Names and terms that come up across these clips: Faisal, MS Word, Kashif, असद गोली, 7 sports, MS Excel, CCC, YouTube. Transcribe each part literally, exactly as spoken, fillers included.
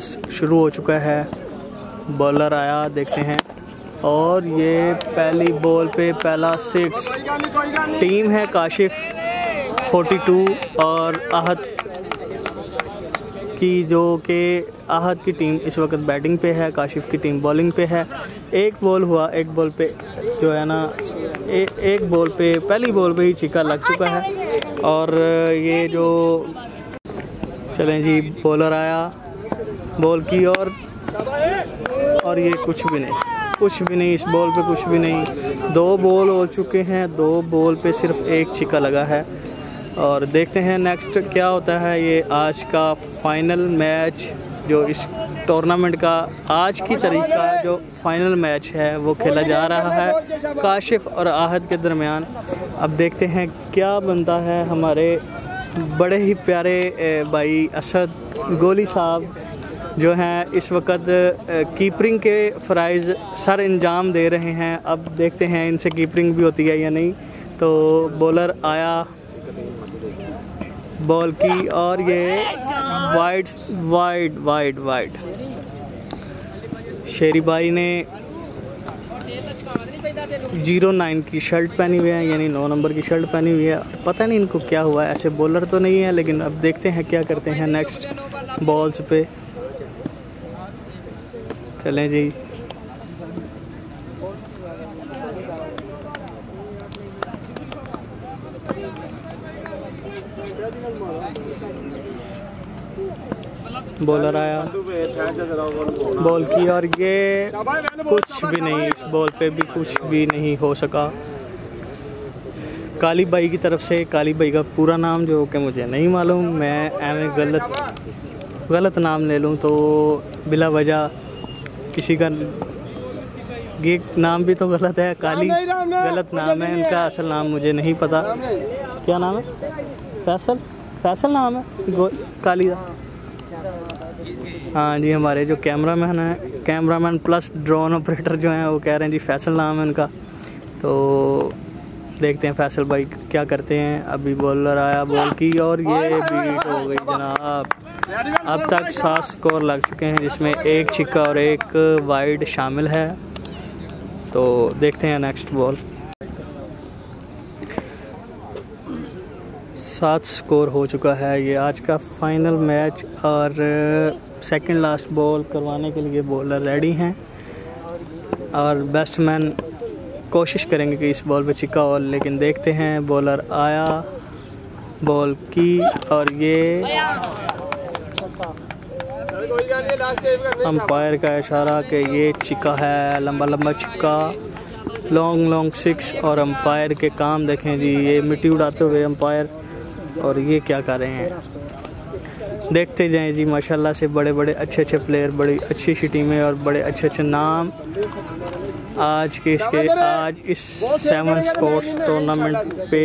शुरू हो चुका है। बॉलर आया, देखते हैं। और ये पहली बॉल पे पहला सिक्स। टीम है काशिफ बयालीस और आहत की, जो के आहत की टीम इस वक्त बैटिंग पे है, काशिफ की टीम बॉलिंग पे है। एक बॉल हुआ, एक बॉल पे जो है ना ए, एक बॉल पे पहली बॉल पे ही छक्का लग चुका है। और ये जो चलें जी, बॉलर आया बॉल की और और ये कुछ भी नहीं, कुछ भी नहीं इस बॉल पे, कुछ भी नहीं। दो बॉल हो चुके हैं, दो बॉल पे सिर्फ एक छक्का लगा है। और देखते हैं नेक्स्ट क्या होता है। ये आज का फाइनल मैच, जो इस टूर्नामेंट का आज की तारीख का जो फाइनल मैच है वो खेला जा रहा है काशिफ और आहत के दरमियान। अब देखते हैं क्या बनता है। हमारे बड़े ही प्यारे भाई असद गोली साहब जो हैं इस वक्त कीपरिंग के फ़राइज़ सर अंजाम दे रहे हैं। अब देखते हैं इनसे कीपरिंग भी होती है या नहीं। तो बॉलर आया बॉल की और ये wide wide wide wide. Sheri भाई ने जीरो नाइन की शर्ट पहनी हुई है, यानी नौ नंबर की शर्ट पहनी हुई है। पता नहीं इनको क्या हुआ, ऐसे बॉलर तो नहीं है, लेकिन अब देखते हैं क्या करते हैं नेक्स्ट बॉल्स पे। चलें जी, बॉलर आया बॉल की और ये कुछ भी नहीं, इस बॉल पे भी कुछ भी नहीं हो सका। काली भाई की तरफ से, काली भाई का पूरा नाम जो कि मुझे नहीं मालूम, मैं ऐसे गलत गलत नाम ले लूँ तो बिला वजह किसी का ये नाम भी तो गलत है। काली गलत नाम है, इनका असल नाम मुझे नहीं पता। क्या नाम है? फैसल, फैसल नाम है काली का। हाँ जी, हमारे जो कैमरामैन है, कैमरामैन प्लस ड्रोन ऑपरेटर जो हैं वो कह रहे हैं जी फैसल नाम है उनका। तो देखते हैं फैसल भाई क्या करते हैं। अभी बॉलर आया बॉल की और ये बीट हो गई जनाब। अब तक सात स्कोर लग चुके हैं जिसमें एक छक्का और एक वाइड शामिल है। तो देखते हैं नेक्स्ट बॉल। सात स्कोर हो चुका है। ये आज का फाइनल मैच और सेकंड लास्ट बॉल करवाने के लिए बॉलर रेडी हैं और बैट्समैन कोशिश करेंगे कि इस बॉल पे छक्का और, लेकिन देखते हैं। बॉलर आया बॉल की और ये अंपायर का इशारा कि ये छक्का है, लंबा लंबा छक्का, लॉन्ग लॉन्ग सिक्स। और अंपायर के काम देखें जी, ये मिट्टी उड़ाते हुए अंपायर। और ये क्या कर रहे हैं, देखते जाएं जी। माशाल्लाह से बड़े बड़े अच्छे अच्छे प्लेयर, बड़ी अच्छी अच्छी टीमें और बड़े अच्छे अच्छे नाम आज के इसके आज इस सेवन स्पोर्ट्स टूर्नामेंट पे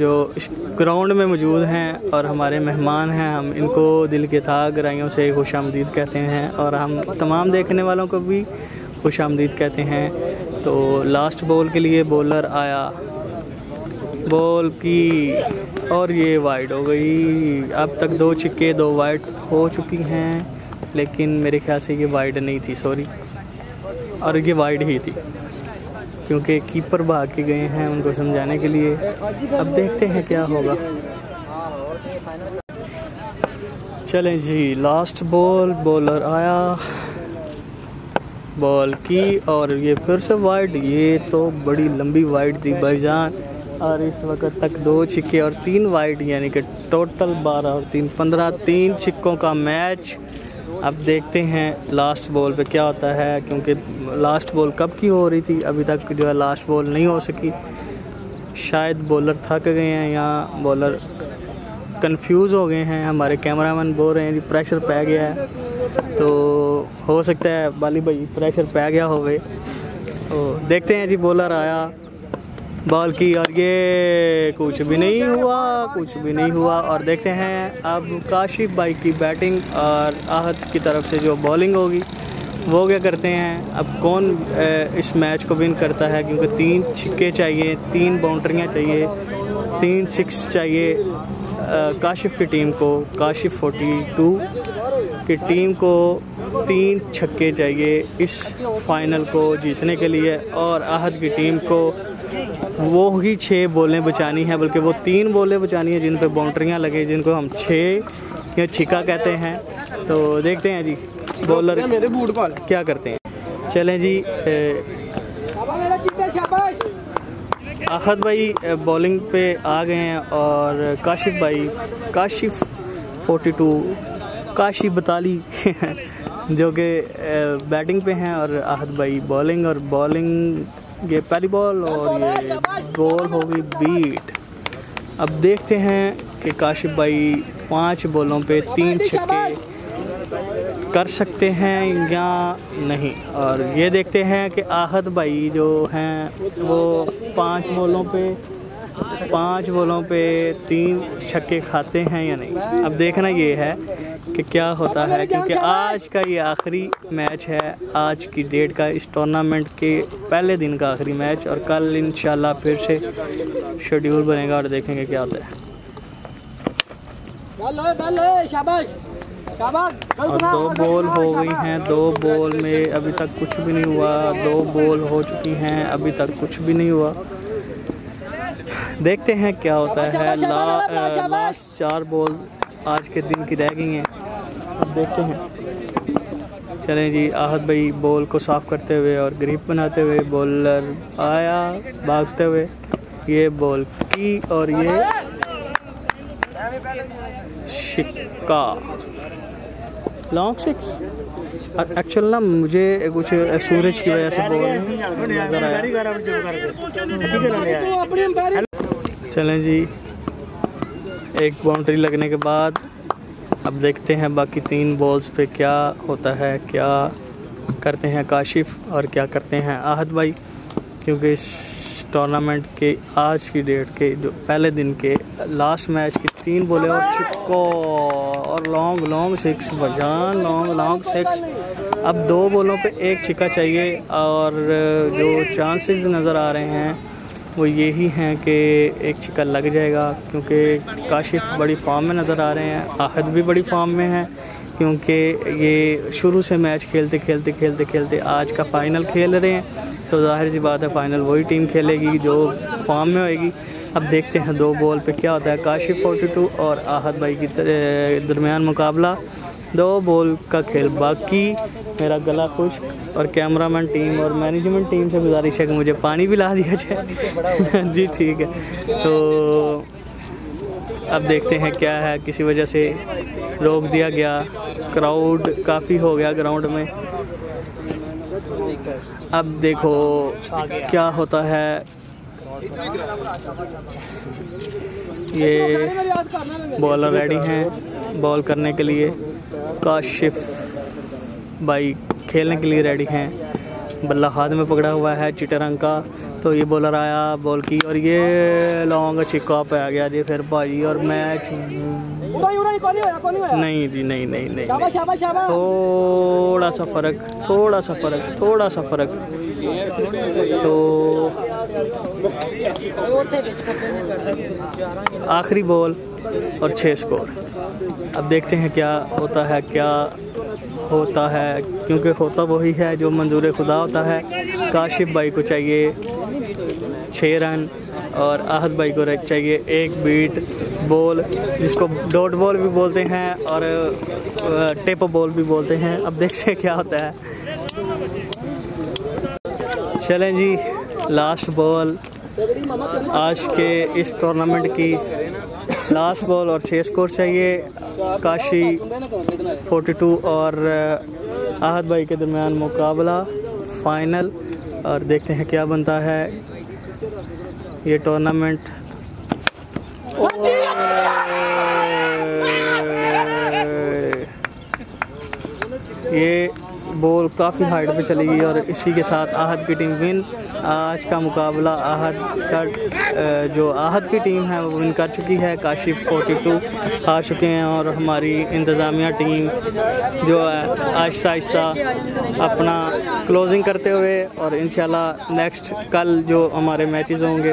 जो इस ग्राउंड में मौजूद हैं और हमारे मेहमान हैं। हम इनको दिल के था गहराइयों से खुश आमदीद कहते हैं और हम तमाम देखने वालों को भी खुश आमदीद कहते हैं। तो लास्ट बॉल के लिए बॉलर आया बॉल की और ये वाइड हो गई। अब तक दो छक्के दो वाइड हो चुकी हैं, लेकिन मेरे ख्याल से ये वाइड नहीं थी, सॉरी, और ये वाइड ही थी क्योंकि कीपर भाग के गए हैं उनको समझाने के लिए। अब देखते हैं क्या होगा। चलें जी, लास्ट बॉल। बॉलर आया बॉल की और ये फिर से वाइड। ये तो बड़ी लंबी वाइड थी भाईजान। और इस वक्त तक दो छक्के और तीन वाइड, यानी कि टोटल बारह और तीन पंद्रह, तीन छक्कों का मैच। अब देखते हैं लास्ट बॉल पे क्या होता है, क्योंकि लास्ट बॉल कब की हो रही थी, अभी तक जो है लास्ट बॉल नहीं हो सकी। शायद बॉलर थक गए हैं या बॉलर कंफ्यूज हो गए हैं। हमारे कैमरामैन बोल रहे हैं जी प्रेशर पै गया है, तो हो सकता है बाली भाई प्रेशर पै गया होवे। तो देखते हैं जी, बॉलर आया बॉल की और ये कुछ भी नहीं हुआ, कुछ भी नहीं हुआ। और देखते हैं अब काशिफ भाई की बैटिंग और आहत की तरफ से जो बॉलिंग होगी वो क्या करते हैं। अब कौन इस मैच को विन करता है, क्योंकि तीन छक्के चाहिए, तीन बाउंड्रियाँ चाहिए, तीन सिक्स चाहिए काशिफ की टीम को। काशिफ बयालीस कि टीम को तीन छक्के चाहिए इस फाइनल को जीतने के लिए, और आहद की टीम को वो ही छः बॉलें बचानी है, बल्कि वो तीन बॉलें बचानी है जिन पर बाउंड्रियाँ लगे, जिनको हम छः या छिका कहते हैं। तो देखते हैं जी बॉलर मेरे बूट बॉल क्या करते हैं। चलें जी आहद भाई बॉलिंग पे आ गए हैं, और काशिफ भाई काशिफ बयालीस काशिफ बताली जो कि बैटिंग पे हैं, और आहद भाई बॉलिंग, और बॉलिंग ये पहली बॉल और ये बॉल होगी बीट। अब देखते हैं कि काशिफ भाई पांच बॉलों पे तीन छक्के कर सकते हैं या नहीं, और ये देखते हैं कि आहद भाई जो हैं वो पांच बॉलों पे पांच बॉलों पे तीन छक्के खाते हैं या नहीं। अब देखना ये है कि क्या होता है, क्योंकि आज का ये आखिरी मैच है, आज की डेट का, इस टूर्नामेंट के पहले दिन का आखिरी मैच, और कल इंशाल्लाह फिर से शेड्यूल बनेगा और देखेंगे क्या होता है। और दो बॉल हो गई हैं, दो बॉल में अभी तक कुछ भी नहीं हुआ, दो बॉल हो चुकी हैं अभी तक कुछ भी नहीं हुआ। देखते हैं क्या होता है। ला, लास्ट चार बॉल आज के दिन की रह गई हैं, देखते हैं। चलें जी आहद भाई बॉल को साफ करते हुए और ग्रिप बनाते हुए, बॉलर आया भागते हुए, ये बॉल की और ये शिक्का लॉन्ग सिक्स। एक्चुअल ना मुझे कुछ सूरज की वजह से बोल। चलें जी एक बाउंड्री लगने के बाद अब देखते हैं बाकी तीन बॉल्स पे क्या होता है, क्या करते हैं काशिफ और क्या करते हैं आहद भाई, क्योंकि इस टूर्नामेंट के आज की डेट के जो पहले दिन के लास्ट मैच की तीन बॉलें और छिक्को और लॉन्ग लॉन्ग सिक्स बजान लॉन्ग लॉन्ग सिक्स। अब दो बॉलों पे एक छिक्का चाहिए, और जो चांसेस नज़र आ रहे हैं वो यही हैं कि एक छिक्का लग जाएगा, क्योंकि काशिफ बड़ी फॉर्म में नज़र आ रहे हैं, आहद भी बड़ी फॉर्म में है, क्योंकि ये शुरू से मैच खेलते खेलते खेलते खेलते आज का फ़ाइनल खेल रहे हैं, तो जाहिर सी बात है फ़ाइनल वही टीम खेलेगी जो फॉर्म में होएगी। अब देखते हैं दो बॉल पे क्या होता है। काशिफ बयालीस और आहद भाई की दरमियान मुकाबला, दो बॉल का खेल बाकी। मेरा गला खुश्क, और कैमरामैन टीम और मैनेजमेंट टीम से गुजारिश है कि मुझे पानी भी ला दिया जाए जी ठीक है। तो अब देखते हैं क्या है, किसी वजह से रोक दिया गया, क्राउड काफ़ी हो गया ग्राउंड में। अब देखो क्या होता है। ये बॉलर रेडी हैं बॉल करने के लिए, काशिफ भाई खेलने के लिए रेडी हैं, बल्ला हाथ में पकड़ा हुआ है चिटे रंग का। तो ये बॉलर आया बॉल की और ये लॉन्ग छिक्का पे आ गया जी। फिर भाई और मैच नहीं जी, नहीं नहीं नहीं, नहीं। थोड़ा सा फर्क थोड़ा सा फर्क थोड़ा सा फर्क तो आखिरी बॉल और छः स्कोर। अब देखते हैं क्या होता है क्या होता है, क्योंकि होता वही है जो मंजूर खुदा होता है। काशिफ भाई को चाहिए छः रन और आहद भाई को चाहिए एक बीट बॉल, जिसको डॉट बॉल भी बोलते हैं और टेप बॉल भी बोलते हैं। अब देखते हैं क्या होता है। चलें जी लास्ट बॉल आज के इस टूर्नामेंट की लास्ट बॉल और छः स्कोर चाहिए। काशी बयालीस और आहद भाई के दरमियान मुकाबला फ़ाइनल, और देखते हैं क्या बनता है ये टूर्नामेंट। ये बॉल काफ़ी हाइट पे चली गई, और इसी के साथ आहद की टीम विन। आज का मुकाबला आहद का जो आहद की टीम है वो विन कर चुकी है, काशिफ बयालीस हार चुके हैं और हमारी इंतज़ामिया टीम जो है आहिस्ता आहिस्ता अपना क्लोजिंग करते हुए और इंशाल्लाह नेक्स्ट कल जो हमारे मैचेस होंगे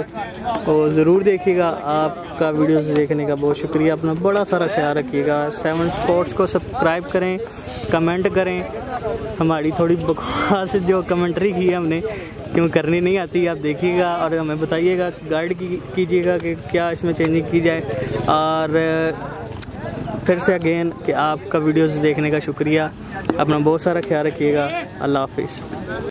वो ज़रूर देखिएगा। आपका वीडियोस देखने का बहुत शुक्रिया, अपना बड़ा सारा ख्याल रखिएगा, सेवन स्पोर्ट्स को सब्सक्राइब करें, कमेंट करें। हमारी थोड़ी बकवास जो कमेंट्री की हमने क्यों करनी नहीं आती, आप देखिएगा और हमें बताइएगा, गाइड कीजिएगा कि क्या इसमें चेंजिंग की जाए। और फिर से अगेन कि आपका वीडियोस देखने का शुक्रिया, अपना बहुत सारा ख्याल रखिएगा। अल्लाह हाफिज़।